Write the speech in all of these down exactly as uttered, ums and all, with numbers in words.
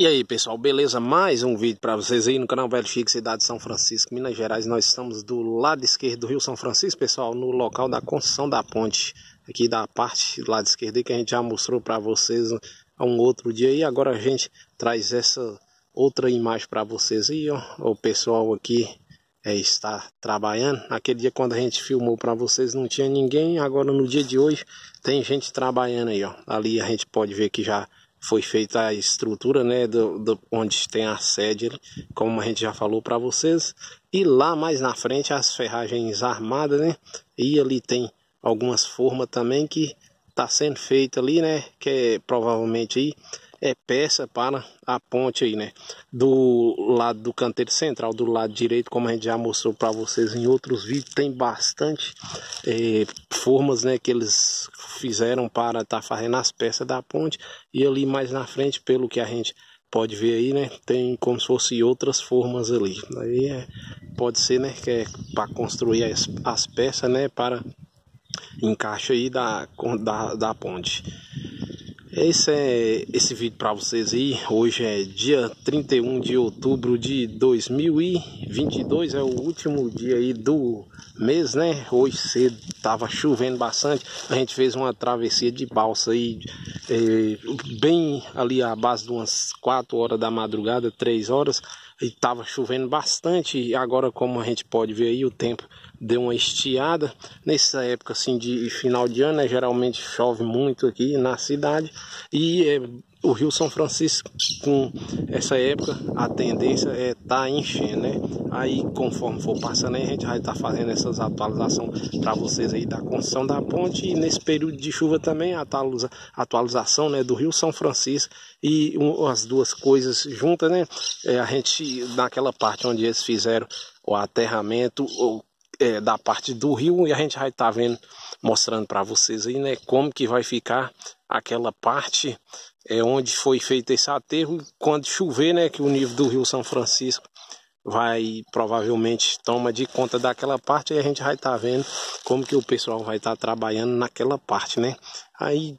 E aí pessoal, beleza? Mais um vídeo para vocês aí no canal Velho Chico, cidade de São Francisco, Minas Gerais. Nós estamos do lado esquerdo do Rio São Francisco, pessoal, no local da construção da ponte, aqui da parte do lado esquerdo que a gente já mostrou para vocês há um outro dia. E agora a gente traz essa outra imagem para vocês aí, ó. O pessoal aqui é, está trabalhando. Naquele dia quando a gente filmou para vocês não tinha ninguém, agora no dia de hoje tem gente trabalhando aí, ó. Ali a gente pode ver que já foi feita a estrutura, né, do, do, onde tem a sede, como a gente já falou para vocês. E lá mais na frente as ferragens armadas, né, e ali tem algumas formas também que está sendo feita ali, né, que é, provavelmente aí é peça para a ponte aí, né. Do lado do canteiro central, do lado direito, como a gente já mostrou para vocês em outros vídeos, tem bastante é, formas, né, que eles fizeram para estar tá fazendo as peças da ponte. E ali mais na frente, pelo que a gente pode ver aí, né, tem como se fosse outras formas ali. Aí é, pode ser, né, que é para construir as, as peças, né, para encaixe aí da, da, da ponte. Esse é esse vídeo para vocês aí. Hoje é dia trinta e um de outubro de dois mil e vinte e dois, é o último dia aí do mês, né? Hoje cedo tava chovendo bastante. A gente fez uma travessia de balsa aí, é, bem ali à base de umas quatro horas da madrugada, três horas, e tava chovendo bastante. E agora, como a gente pode ver aí, o tempo deu uma estiada. Nessa época assim de final de ano, né, geralmente chove muito aqui na cidade. E é, o Rio São Francisco, com essa época, a tendência é tá enchendo, né? Aí conforme for passando aí, a gente vai estar tá fazendo essas atualizações para vocês aí da construção da ponte. E nesse período de chuva também a atualização, né, do Rio São Francisco. E um, as duas coisas juntas, né? É, a gente, naquela parte onde eles fizeram o aterramento, o É, da parte do rio, e a gente vai estar tá vendo, mostrando para vocês aí, né, como que vai ficar aquela parte é, onde foi feito esse aterro. Quando chover, né, que o nível do Rio São Francisco vai provavelmente toma de conta daquela parte, e a gente vai estar tá vendo como que o pessoal vai estar tá trabalhando naquela parte, né. Aí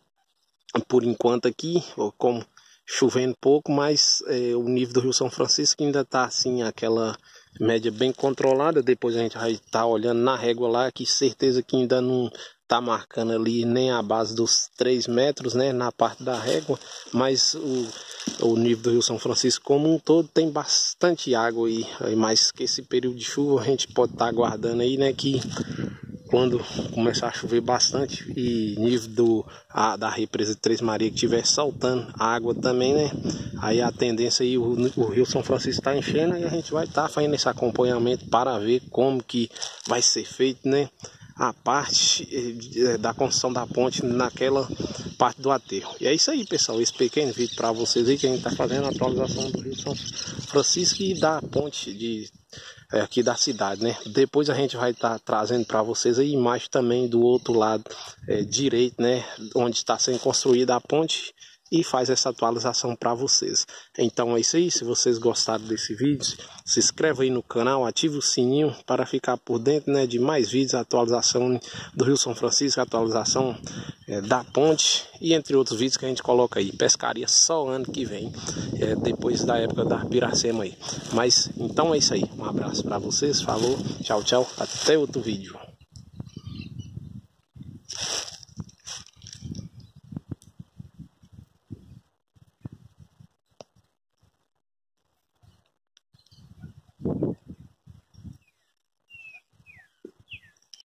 por enquanto aqui, como chovendo pouco, mas é, o nível do Rio São Francisco ainda está assim, aquela média bem controlada. Depois a gente vai estar tá olhando na régua lá, que certeza que ainda não está marcando ali nem a base dos três metros, né, na parte da régua. Mas o, o nível do Rio São Francisco como um todo tem bastante água aí, mas que esse período de chuva a gente pode estar tá aguardando aí, né, que quando começar a chover bastante e nível do, a, da represa de Três Marias que estiver saltando a água também, né, aí a tendência aí, o, o Rio São Francisco está enchendo, e a gente vai estar tá fazendo esse acompanhamento para ver como que vai ser feito, né, a parte eh, da construção da ponte naquela parte do aterro. E é isso aí, pessoal, esse pequeno vídeo para vocês aí, que a gente está fazendo a atualização do Rio São Francisco e da ponte de aqui da cidade, né. Depois a gente vai estar tá trazendo para vocês a imagem também do outro lado é, direito, né, onde está sendo construída a ponte, e faz essa atualização para vocês. Então é isso aí. Se vocês gostaram desse vídeo, se inscreva aí no canal, ative o sininho para ficar por dentro, né, de mais vídeos, atualização do Rio São Francisco, atualização é, da ponte, e entre outros vídeos que a gente coloca aí. Pescaria só ano que vem, é, depois da época da Piracema aí. Mas então é isso aí. Um abraço para vocês. Falou. Tchau, tchau. Até outro vídeo. Thank you.